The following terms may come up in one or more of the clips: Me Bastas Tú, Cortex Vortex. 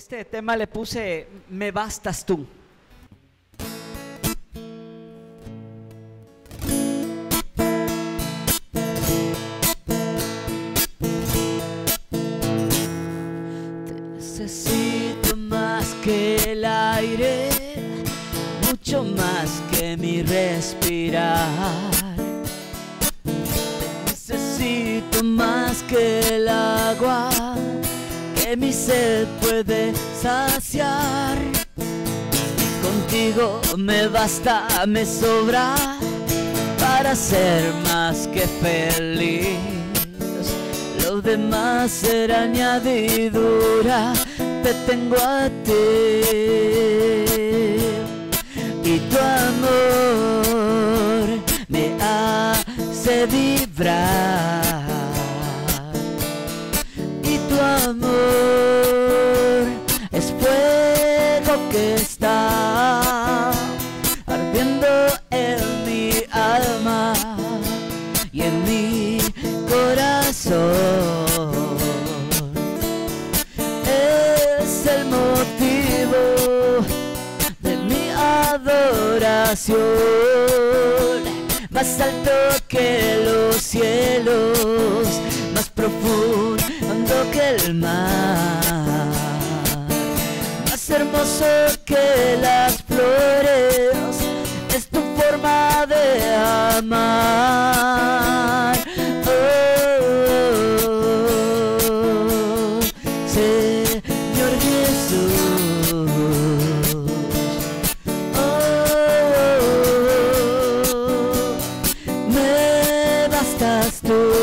Este tema le puse Me Bastas Tú. Te necesito más que el aire, mucho más que mi respirar. Te necesito más que el agua, mi sed puede saciar. Contigo me basta, me sobra para ser más que feliz. Lo demás será añadidura. Te tengo a ti y tu amor me hace vibrar. Amor es fuego que está ardiendo en mi alma y en mi corazón. Es el motivo de mi adoración, más alto que los cielos, más profundo que el mar, más hermoso que las flores, es tu forma de amar. Oh, Señor Jesús, oh, me bastas tú.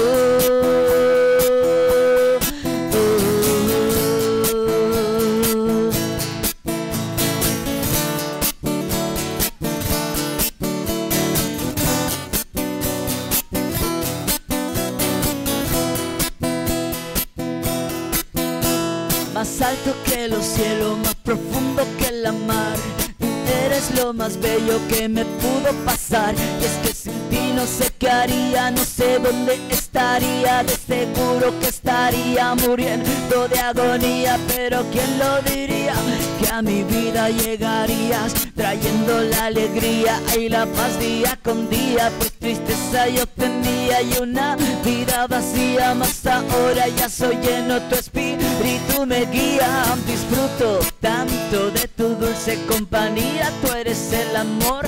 Más alto que los cielos, más profundo que la mar, tú eres lo más bello que me pudo pasar. Y es que sin ti no sé qué haría, no sé dónde estaría. De seguro que estaría muriendo de agonía, pero ¿quién lo diría? Que a mi vida llegarías trayendo la alegría y la paz día con día. Pues tristeza yo tenía y una vida vacía, mas ahora ya soy lleno, tu espíritu me guía. Disfruto tanto de tu dulce compañía, tú eres el amor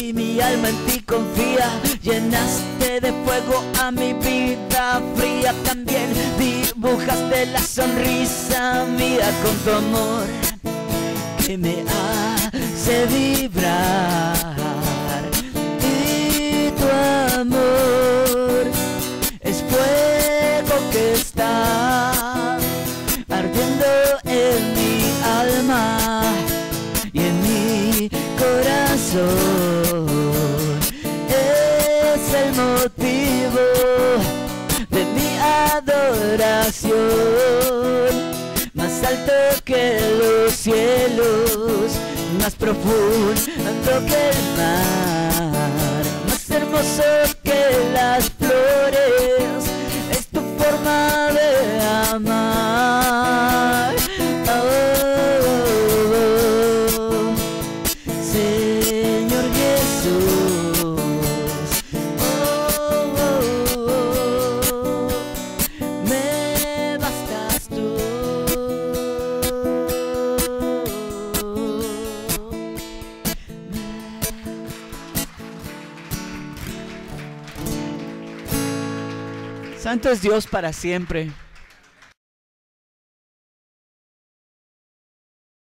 y mi alma en ti confía. Llenaste de fuego a mi vida fría, también dibujaste la sonrisa mía con tu amor que me hace vibrar. Y tu amor es fuego que está ardiendo en mi alma y en mi corazón. De mi adoración, más alto que los cielos, más profundo que el mar, más hermoso que las flores, es tu forma de amar. Oh, oh, oh, Señor Jesús. Santo es Dios para siempre.